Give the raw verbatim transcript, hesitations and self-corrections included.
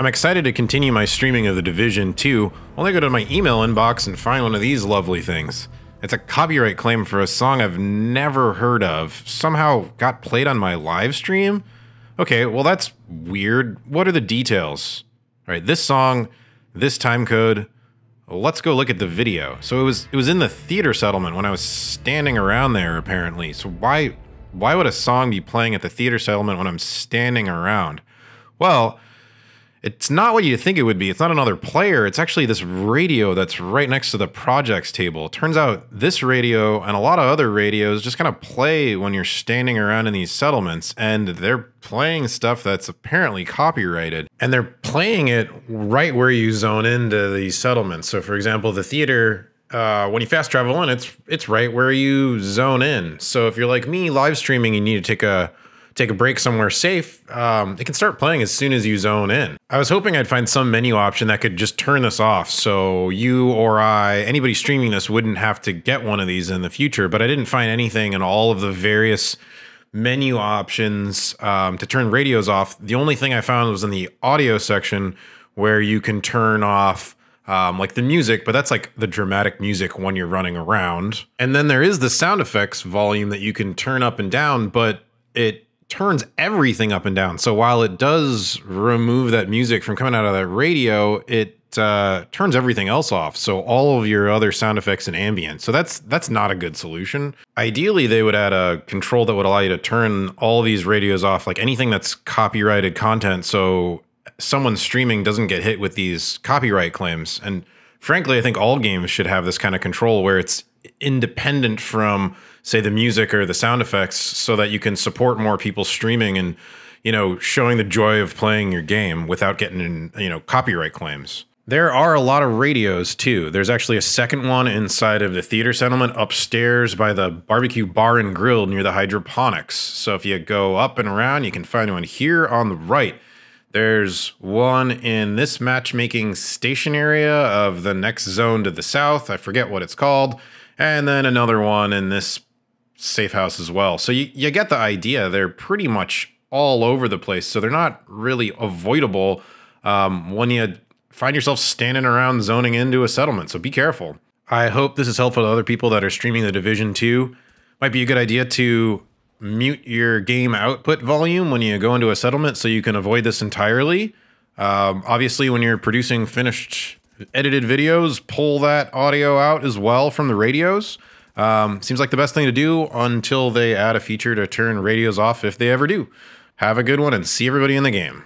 I'm excited to continue my streaming of the Division two, only go to my email inbox and find one of these lovely things. It's a copyright claim for a song I've never heard of, somehow got played on my live stream? Okay, well that's weird. What are the details? Alright, this song, this time code. Let's go look at the video. So it was it was in the theater settlement when I was standing around there apparently. So why why would a song be playing at the theater settlement when I'm standing around? Well, it's not what you think it would be. It's not another player. It's actually this radio that's right next to the projects table. Turns out this radio and a lot of other radios just kind of play when you're standing around in these settlements, and they're playing stuff that's apparently copyrighted, and they're playing it right where you zone into these settlements. So for example, the theater, uh, when you fast travel in, it's it's right where you zone in. So if you're like me, live streaming, you need to take a take a break somewhere safe, um, it can start playing as soon as you zone in. I was hoping I'd find some menu option that could just turn this off so you or I, anybody streaming this, wouldn't have to get one of these in the future, but I didn't find anything in all of the various menu options um, to turn radios off. The only thing I found was in the audio section where you can turn off Um, like the music, but that's like the dramatic music when you're running around. And then there is the sound effects volume that you can turn up and down, but it turns everything up and down. So while it does remove that music from coming out of that radio, it uh, turns everything else off. So all of your other sound effects and ambient. So that's that's not a good solution. Ideally, they would add a control that would allow you to turn all these radios off, like anything that's copyrighted content. So someone streaming doesn't get hit with these copyright claims. And frankly, I think all games should have this kind of control where it's independent from, say, the music or the sound effects, so that you can support more people streaming and, you know, showing the joy of playing your game without getting, you know, copyright claims. There are a lot of radios too. There's actually a second one inside of the theater settlement upstairs by the barbecue bar and grill near the hydroponics. So if you go up and around, you can find one here on the right. There's one in this matchmaking station area of the next zone to the south. I forget what it's called. And then another one in this safe house as well. So you, you get the idea. They're pretty much all over the place. So they're not really avoidable um, when you find yourself standing around zoning into a settlement. So be careful. I hope this is helpful to other people that are streaming the Division two. Might be a good idea to mute your game output volume when you go into a settlement so you can avoid this entirely. Um, obviously, when you're producing finished edited videos, pull that audio out as well from the radios. Um, seems like the best thing to do until they add a feature to turn radios off, if they ever do. Have a good one and see everybody in the game.